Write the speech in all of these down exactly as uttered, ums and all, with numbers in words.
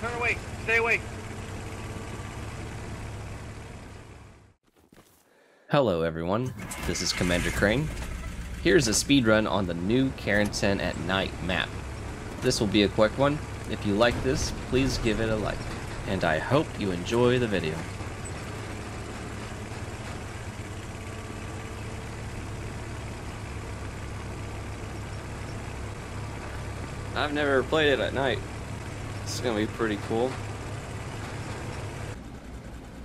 Turn away. Stay away. Hello everyone, this is Commander Crane. Here's a speedrun on the new Carrington at Night map. This will be a quick one. If you like this, please give it a like. And I hope you enjoy the video. I've never played it at night. This is gonna be pretty cool.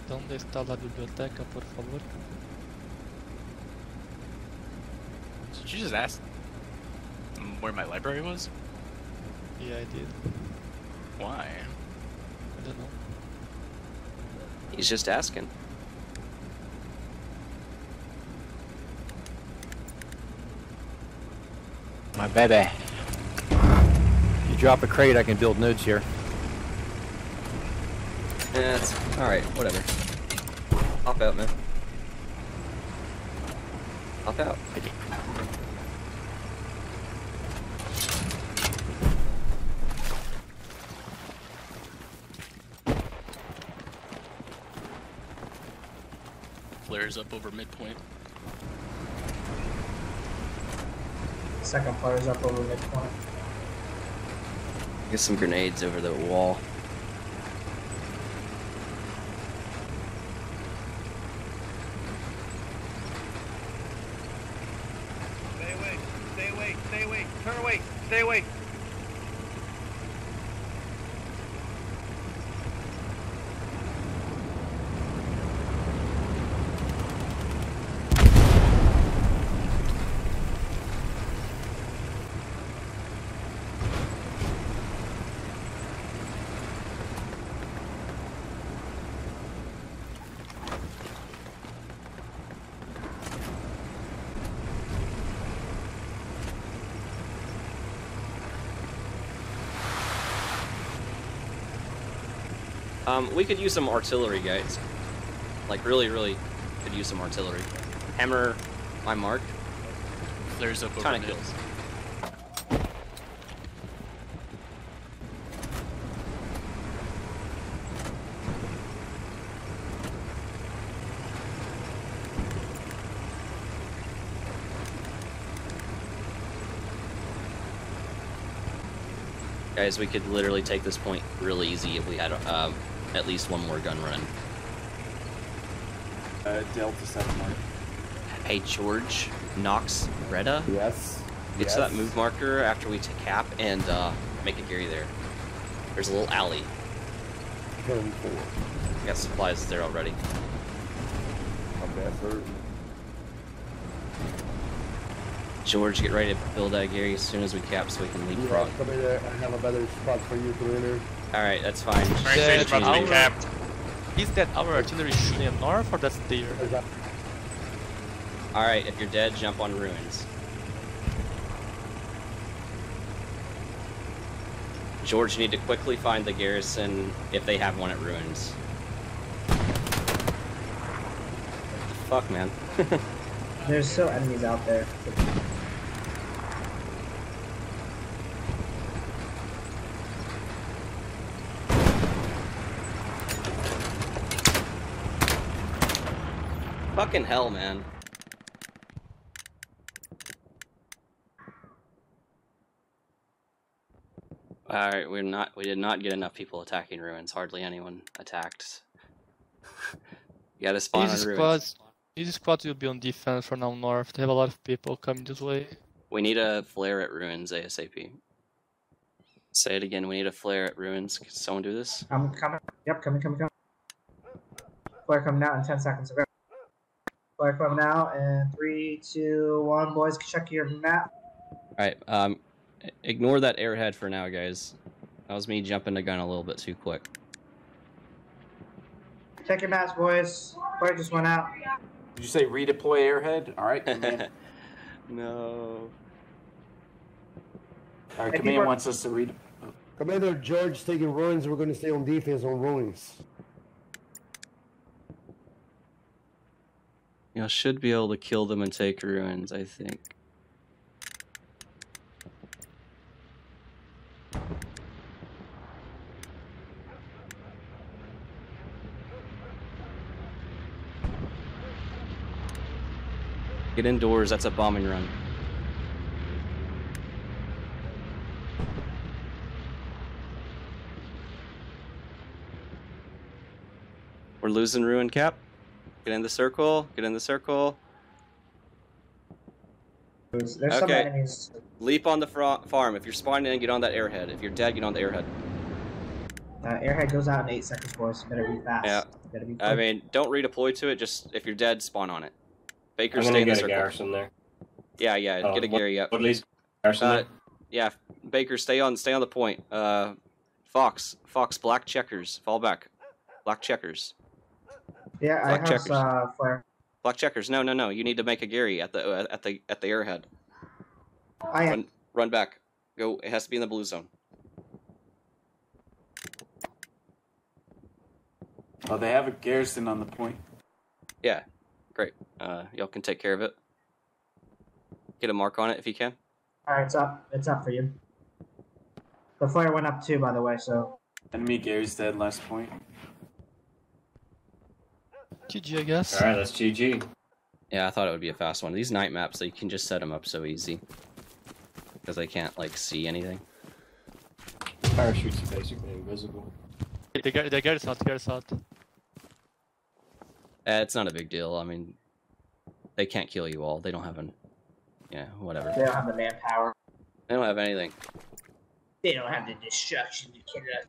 ¿Dónde está la biblioteca, por favor? Did you just ask where my library was? Yeah, I did. Why? I don't know. He's just asking. My baby. If you drop a crate, I can build nodes here. That's yeah, alright, whatever. Hop out, man. Hop out. Flares up over midpoint. Second flares up over midpoint. Get some grenades over the wall. Stay away, stay away, stay away, turn away, stay away. Um, we could use some artillery, guys. Like, really, really could use some artillery. Hammer my mark. Flares up over Kind of kills. Guys, we could literally take this point really easy if we had um, at least one more gun run. Uh, Delta seven mark. Hey, George Knox Retta? Yes. Get yes. to that move marker after we take cap and uh, make a Gary there. There's a little alley. Going forward. I got supplies there already. I'm bad hurt. George, get ready to build that Gary as soon as we cap so we can leapfrog. Yeah, come in there. I have a better spot for you to enter. Alright, that's fine. Is that, our, capped. is that our artillery shooting at north or that's there? Alright, if you're dead, jump on ruins. George, you need to quickly find the garrison if they have one at ruins. What the fuck, man? There's still enemies out there. Fucking hell, man. Alright, we're not we did not get enough people attacking ruins. Hardly anyone attacked. You gotta spawn on ruins. These squads will be on defense for now north. They have a lot of people coming this way. We need a flare at ruins ASAP. Say it again, we need a flare at ruins. Can someone do this? I'm coming. Yep, coming, coming, coming. Flare coming out in ten seconds. Okay. Flare coming out in three, two, one. Boys, check your map. Alright, um, ignore that airhead for now, guys. That was me jumping the gun a little bit too quick. Check your maps, boys. Flare just went out. Did you say redeploy airhead? All right, command. No. All right, command wants us to redeploy. Commander George taking ruins. We're going to stay on defense on ruins. Y'all should be able to kill them and take ruins, I think. Get indoors, that's a bombing run. We're losing ruin cap. Get in the circle, get in the circle. There's, there's okay. Some enemies. Leap on the farm. If you're spawning in, get on that airhead. If you're dead, get on the airhead. Uh, airhead goes out in eight seconds for us. Better be fast. Yeah. Better be I mean, don't redeploy to it. Just if you're dead, spawn on it. Baker, stay in the circle. I'm gonna get a garrison there. Yeah, yeah. Oh, get a Gary up. At least garrison. Uh, yeah, Baker, stay on, stay on the point. Uh, Fox, Fox, black checkers, fall back. Black checkers. Yeah, black I have checkers. Uh, flare. Black checkers. No, no, no. You need to make a Gary at the at the at the airhead. I am. Run, run back. Go. It has to be in the blue zone. Oh, they have a garrison on the point. Yeah, great. Uh, y'all can take care of it. Get a mark on it if you can. All right, it's up. It's up for you. The flare went up too, by the way. So. Enemy Gary's dead. Last point. G G, I guess. All right, that's G G. Yeah, I thought it would be a fast one. These night maps, like, you can just set them up so easy because I can't like see anything. Parachutes are basically invisible. They got, they got us out. They got us out. Eh, it's not a big deal. I mean, they can't kill you all. They don't have an, yeah, whatever. They don't have the manpower. They don't have anything. They don't have the destruction to kill us.